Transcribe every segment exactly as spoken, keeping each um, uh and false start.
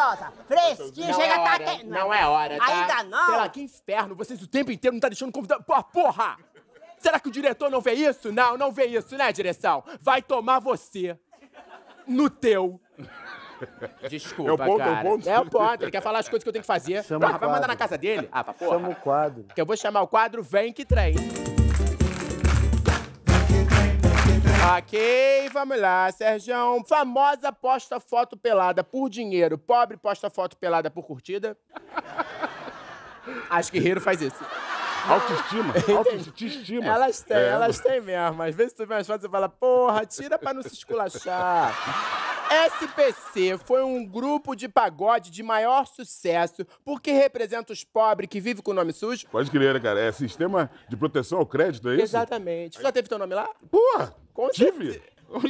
cheirosa, fresquinha, chega a tá quente. Não é hora, tá? Ainda não. Sei lá, que inferno, vocês o tempo inteiro não tá deixando convidado. Pô, porra! Será que o diretor não vê isso? Não, não vê isso, né, direção? Vai tomar você no teu. Desculpa, cara. É o ponto, é o ponto. É o ponto, ele quer falar as coisas que eu tenho que fazer. Chama porra, vai mandar na casa dele? Ah, pra porra. Chama o quadro. Que eu vou chamar o quadro Vem Que Trem. Ok, vamos lá, Serjão. Famosa posta foto pelada por dinheiro. Pobre posta foto pelada por curtida. Acho que Guerreiro faz isso. Autoestima, autoestima. Elas têm, é. elas têm mesmo. Às vezes tu vê umas fotos e fala, porra, tira pra não se esculachar. S P C foi um grupo de pagode de maior sucesso porque representa os pobres que vivem com o nome sujo. Pode crer, cara. É sistema de proteção ao crédito, é isso? Exatamente. Tu já teve teu nome lá? Porra, tive.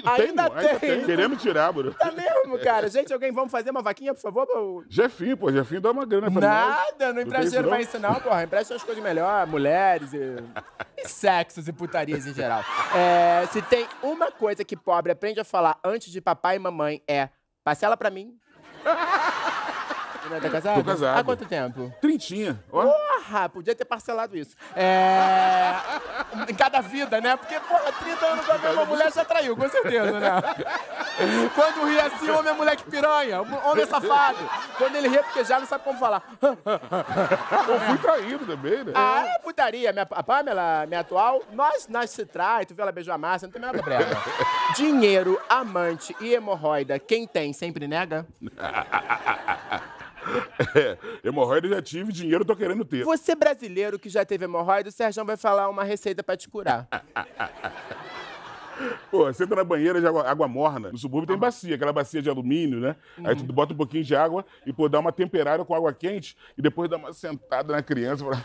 Ainda tem. tem. Queremos tirar, bro. Tá mesmo, cara. Gente, alguém, vamos fazer uma vaquinha, por favor? Pra... Jefinho, pô. Jefinho dá uma grana pra Nada, nós. Nada, não empresta dinheiro pra isso não, porra. Empresta umas coisas melhores, mulheres e... e sexos e putarias em geral. É, se tem uma coisa que pobre aprende a falar antes de papai e mamãe é parcela pra mim. Tá casado? Tô casado. Há quanto tempo? Trintinha. Porra, podia ter parcelado isso. É... em cada vida, né? Porque, porra, trinta anos pra ver uma mulher já traiu, com certeza, né? Quando ri assim, homem é moleque piranha, homem é safado. Quando ele ri é porque já não sabe como falar. Eu fui traído também, né? Ah, é putaria. Minha, a Pamela, minha atual, nós, nós se trai, tu vê ela beijou a Márcia, não tem nada brega. Dinheiro, amante e hemorroida, quem tem sempre nega? É, hemorroida eu já tive, dinheiro eu tô querendo ter. Você brasileiro que já teve hemorroida, o Serjão vai falar uma receita pra te curar. Pô, você entra na banheira de água, água morna. No subúrbio tem bacia, aquela bacia de alumínio, né? Uhum. Aí tu bota um pouquinho de água e, pô, dá uma temperada com água quente e depois dá uma sentada na criança e fala...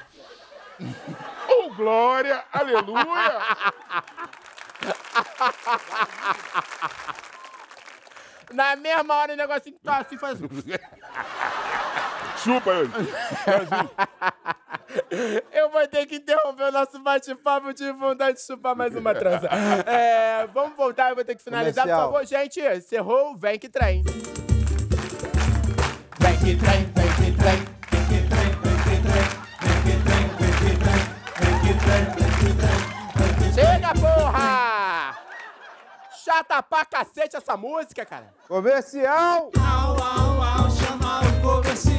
oh, glória! Aleluia! Na mesma hora o negocinho tá assim, faz... chupa, eu. Eu vou ter que interromper o nosso bate-papo de vontade de chupar mais uma trança. É, vamos voltar, eu vou ter que finalizar. Comercial. Por favor, gente, encerrou, Vem Que Trem. Vem que trem, vem que trem, vem que trem, vem que trem, vem que trem, vem que trem, vem que trem, vem que trem, vem que trem. Chega, porra! Chata pra cacete essa música, cara. Comercial! Au, au, au, chama o comercial.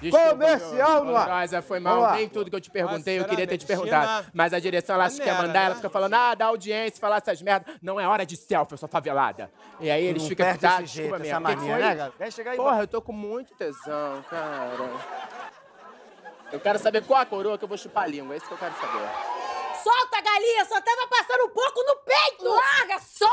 Desculpa, comercial, meu, Nossa, foi mal, nem tudo que eu te perguntei, Nossa, eu queria ter te perguntado. Mas a direção, ela acha que ia mandar, ela fica falando, ah, dá audiência, falar essas merdas. Não é hora de selfie, eu sou favelada. E aí eles não ficam... Tá, desculpa mesmo. Né, porra, eu tô com muito tesão, cara. Eu quero saber qual a coroa que eu vou chupar a língua, é isso que eu quero saber. Solta, galinha, só tava passando um pouco no peito. Larga, só...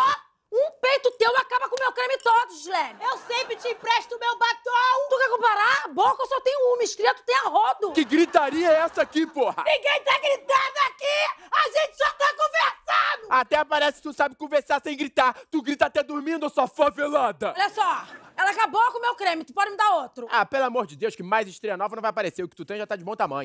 um peito teu acaba com o meu creme todo, Gislene. Eu sempre te empresto o meu batom. Tu quer comparar? A boca eu só tenho uma, estria tu tem a rodo. Que gritaria é essa aqui, porra? Ninguém tá gritando aqui! A gente só tá conversando! Até parece que tu sabe conversar sem gritar. Tu grita até dormindo, sua favelada. Olha só, ela acabou com o meu creme, tu pode me dar outro. Ah, pelo amor de Deus, que mais estria nova não vai aparecer. O que tu tem já tá de bom tamanho.